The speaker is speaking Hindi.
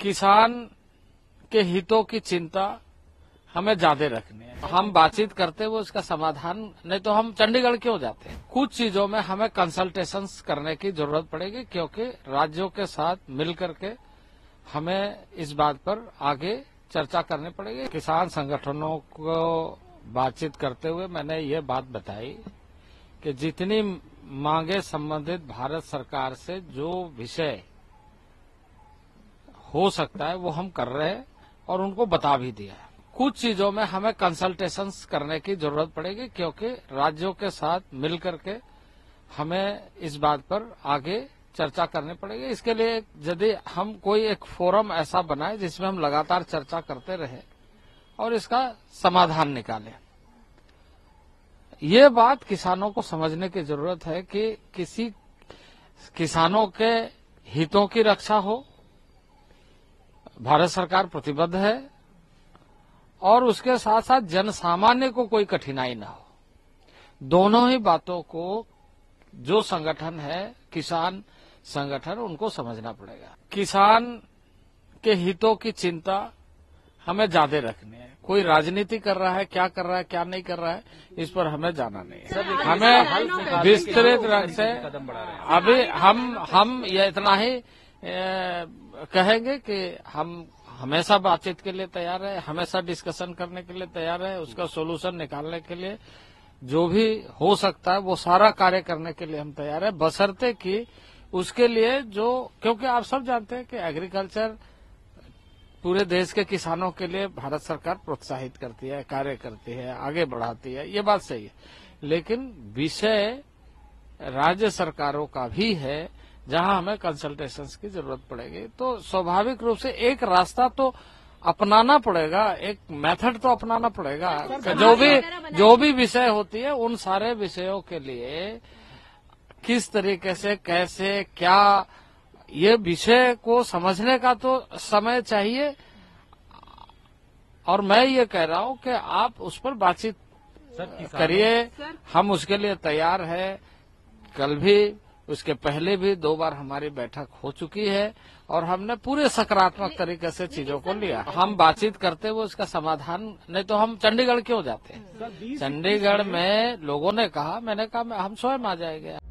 किसान के हितों की चिंता हमें ज्यादा रखनी है। हम बातचीत करते हुए उसका समाधान, नहीं तो हम चंडीगढ़ क्यों जाते हैं। कुछ चीजों में हमें कंसल्टेशंस करने की जरूरत पड़ेगी, क्योंकि राज्यों के साथ मिलकर के हमें इस बात पर आगे चर्चा करनी पड़ेगी। किसान संगठनों को बातचीत करते हुए मैंने ये बात बताई कि जितनी मांगे संबंधित भारत सरकार से जो विषय हो सकता है वो हम कर रहे हैं और उनको बता भी दिया है। कुछ चीजों में हमें कंसल्टेशंस करने की जरूरत पड़ेगी, क्योंकि राज्यों के साथ मिलकर के हमें इस बात पर आगे चर्चा करनी पड़ेगी। इसके लिए यदि हम कोई एक फोरम ऐसा बनाए जिसमें हम लगातार चर्चा करते रहे और इसका समाधान निकालें। ये बात किसानों को समझने की जरूरत है कि किसी किसानों के हितों की रक्षा हो, भारत सरकार प्रतिबद्ध है, और उसके साथ साथ जन सामान्य को कोई कठिनाई ना हो। दोनों ही बातों को जो संगठन है, किसान संगठन, उनको समझना पड़ेगा। किसान के हितों की चिंता हमें ज्यादा रखनी है। कोई राजनीति कर रहा है, क्या कर रहा है, क्या नहीं कर रहा है, इस पर हमें जाना नहीं है। हमें विस्तृत रूप से अभी हम ये इतना ही कहेंगे कि हम हमेशा बातचीत के लिए तैयार है, हमेशा डिस्कशन करने के लिए तैयार है, उसका सॉल्यूशन निकालने के लिए जो भी हो सकता है वो सारा कार्य करने के लिए हम तैयार है। बशर्ते कि उसके लिए जो, क्योंकि आप सब जानते हैं कि एग्रीकल्चर पूरे देश के किसानों के लिए भारत सरकार प्रोत्साहित करती है, कार्य करती है, आगे बढ़ाती है, ये बात सही है। लेकिन विषय राज्य सरकारों का भी है जहां हमें कंसल्टेशंस की जरूरत पड़ेगी। तो स्वाभाविक रूप से एक रास्ता तो अपनाना पड़ेगा, एक मेथड तो अपनाना पड़ेगा। जो भी विषय होती है उन सारे विषयों के लिए किस तरीके से, कैसे, क्या, ये विषय को समझने का तो समय चाहिए। और मैं ये कह रहा हूं कि आप उस पर बातचीत करिए, हम उसके लिए तैयार है। कल भी, उसके पहले भी 2 बार हमारी बैठक हो चुकी है और हमने पूरे सकारात्मक तरीके से चीजों को लिया। हम बातचीत करते हुए उसका समाधान, नहीं तो हम चंडीगढ़ क्यों जाते हैं। चंडीगढ़ में लोगों ने कहा, मैंने कहा हम स्वयं आ जाएंगे।